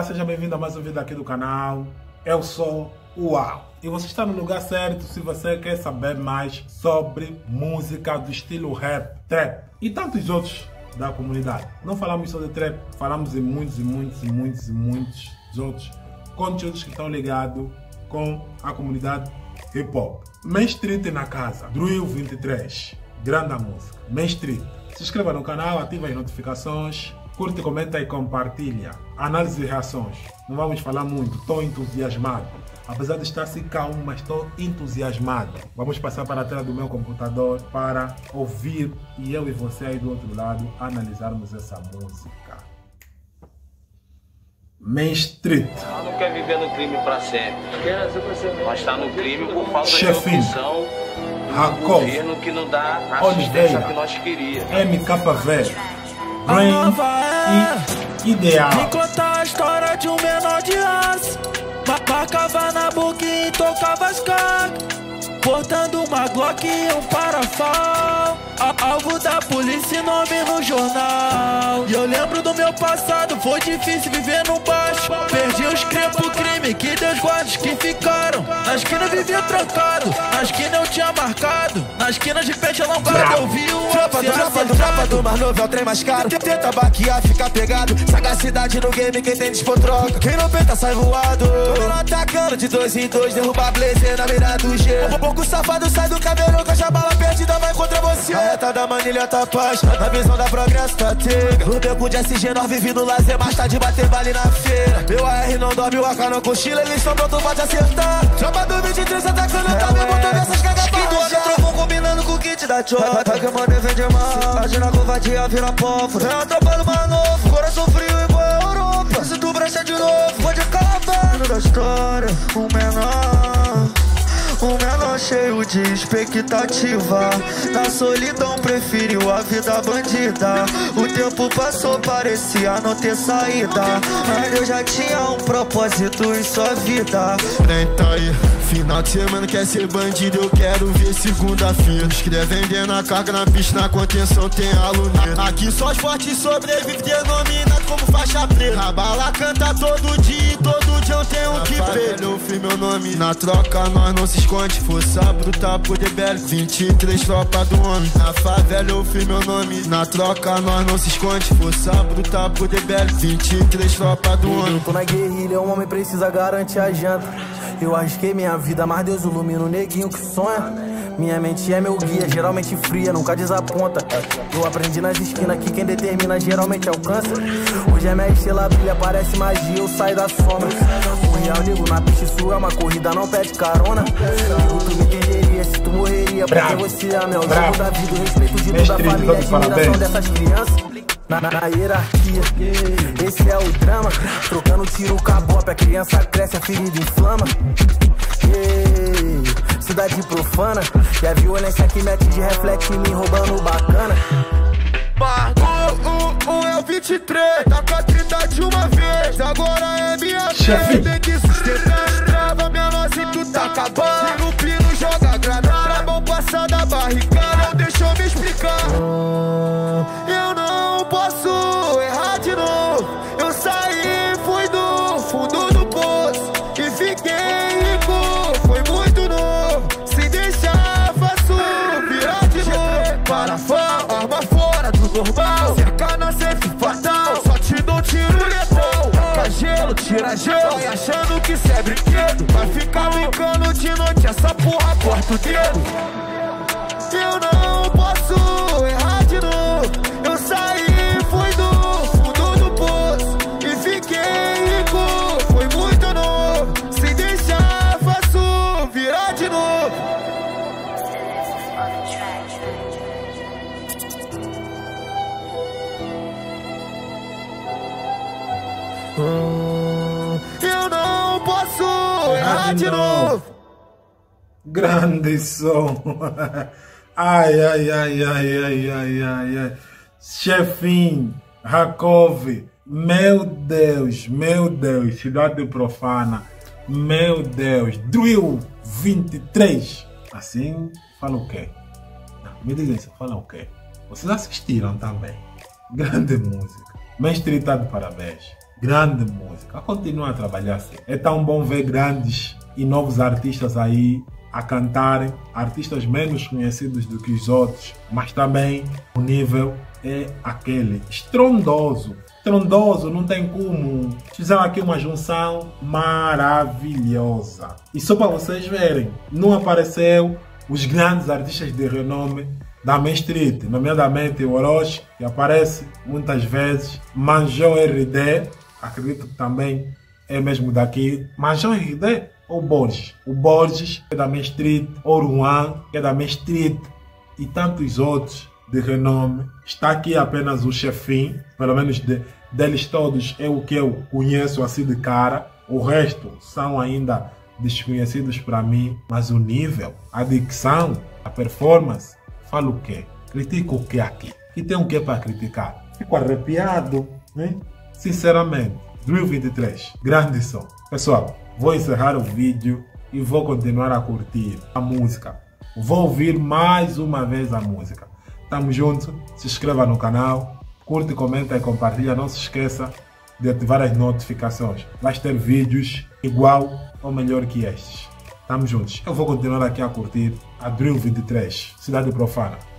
Olá, seja bem-vindo a mais um vídeo aqui do canal. Eu sou o Uau e você está no lugar certo se você quer saber mais sobre música do estilo rap, trap e tantos outros da comunidade. Não falamos só de trap, falamos de muitos outros conteúdos que estão ligados com a comunidade hip hop. Mainstreet na casa, Drill 23, grande música, Mainstreet. Se inscreva no canal, ative as notificações. Curte, comenta e compartilha. Análise e reações. Não vamos falar muito, estou entusiasmado. Apesar de estar assim calmo, mas estou entusiasmado. Vamos passar para a tela do meu computador para ouvir e eu e você aí do outro lado analisarmos essa música. Mainstreet. Ela não quer viver no crime para sempre. Mas está no crime por falta de opção. Governo que não dá assistência que nós queríamos. MKV. Brain e ideal. Me conta a história de um menor de raça. Marcava na boquinha e tocava as cacas. Portando uma Glock e um parafal. Alvo da polícia e nome no jornal. E eu lembro do meu passado, foi difícil viver no baixo. Perdi os cremos pro crime, que Deus guarde os que ficaram. Na esquina eu vivia trancado, na esquina eu tinha marcado. Na esquina de peixe alongado eu vi o tropa do mais novo é o trem mais caro. Tenta baquear, fica pegado. Sagacidade no game, quem tem dispor troca. Quem não penta sai voado. Tô atacando de 2 em 2, derrubar blazer na beira do G. O pouco safado sai do cabelo, que a bala perdida vai contra você. A reta da manilha tá paz, na visão da progresso tá tega. O beco de SG, nós vive no lazer, mas tá de bater vale na feira. Meu AR não dorme, o AK não cochila, eles só pronto pra te acertar. Tropa do 23 atacando, tá me botando essas cagas pra rojar. Combinando com o kit da tchota, tá que eu mandei vender mal. Imagina a covardia, vira pólvora. É a tropa do mais novo, coração frio e boa Europa. Se tu brecha de novo, pode acabar. Da história, o menor cheio de expectativa. Na solidão preferiu a vida bandida. O tempo passou, parecia não ter saída. Mas eu já tinha um propósito em sua vida. Nem tá aí, final de semana quer ser bandido. Eu quero ver segunda-feira. Escreve vendendo a carga na pista, na contenção tem alunina. Aqui só os fortes sobrevivem, denominado como faixa preta. A bala canta todo dia e todo dia eu tenho que ver. Eu fiz meu nome, na troca nós não se escondemos. Força bruta, poder belo, 23 tropa do homem. Na favela eu fiz meu nome, na troca nós não se esconde. Força bruta, poder belo, 23 tropa do homem. Tô na guerrilha, um homem precisa garantir a janta. Eu arrisquei minha vida, mas Deus ilumina o neguinho que sonha. Minha mente é meu guia, geralmente fria, nunca desaponta. Eu aprendi nas esquinas que quem determina geralmente alcança. Hoje é minha estrela brilha, parece magia, eu saio da sombra. O real nego na pista, isso é uma corrida, não pede carona. Tu me entenderia se tu morreria, porque você é meu jogo da vida, o respeito de toda a família, a admiração dessas crianças. Na hierarquia, esse é o drama. Trocando tiro, cabop, a criança cresce, a ferida inflama. Yeah, cidade profana, e a violência que mete de reflexo em mim, roubando bacana. Marcou é o 23, tá com a 30 de uma vez. Agora é minha vez, tem que sustentar. Trava minha noz e tu tá acabando. Tira o pino, joga granada, pra mão passar da barricada. Não deixou me explicar. Eu não posso errar de novo. Eu saí, fui do fundo do poço e fiquei. Normal, cerca na safe fatal. Só te dou tiro letal. Taca gelo, tira gelo. Vai achando que cê é brinquedo. Vai ficar brincando de noite, essa porra corta o dedo. Eu não posso errar de novo. Eu saí, fui do fundo do poço e fiquei rico. Foi muito novo. Se deixar, faço virar de novo. Eu não posso errar de novo. Grande som. Ai. Chefin, Rakov. Meu Deus. Cidade profana. Meu Deus. Drill 23. Assim, fala o quê? Não, me diga isso, fala o quê? Vocês assistiram também. Grande música. Mainstreet tá de parabéns. grande música, continuar a trabalhar assim. É tão bom ver grandes e novos artistas aí a cantarem, artistas menos conhecidos do que os outros, mas também o nível é aquele estrondoso. Estrondoso, não tem como. Fizeram aqui uma junção maravilhosa. E só para vocês verem, não apareceu os grandes artistas de renome da Mainstreet, nomeadamente o Orochi, que aparece muitas vezes, Manjou RD, acredito que também é mesmo daqui, Manjou RD ou Borges. O Borges é da Mainstreet, Oruan é da Mainstreet e tantos outros de renome. Está aqui apenas o Chefin, pelo menos deles todos é o que eu conheço assim de cara, o resto são ainda desconhecidos para mim, mas o nível, a dicção, a performance, falo o quê? Critico o quê aqui? E tem o quê para criticar? Fico arrepiado, né? Sinceramente, Drill 23, grande som. Pessoal, vou encerrar o vídeo e vou continuar a curtir a música. Vou ouvir mais uma vez a música. Tamo junto, se inscreva no canal, curte, comenta e compartilha. Não se esqueça de ativar as notificações. Vai ter vídeos igual ou melhor que estes. Tamo juntos. Eu vou continuar aqui a curtir a Drill 23, Cidade Profana.